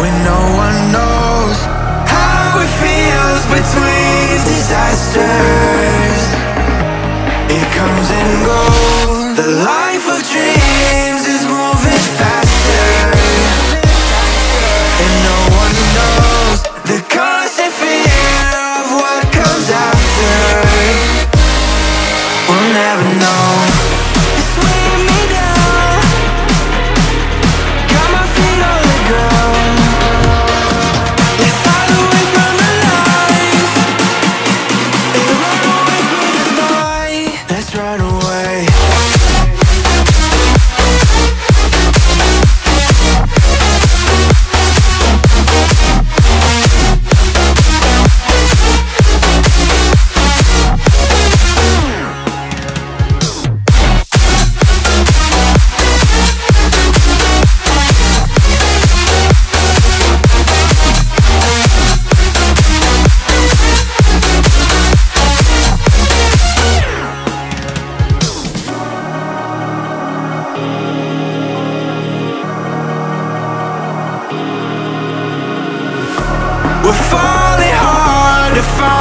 when no one knows how it feels between disasters. It comes and goes. The life of dreams is moving faster, and no one knows the constant fear of what comes after. We'll never know. We're falling hard to find.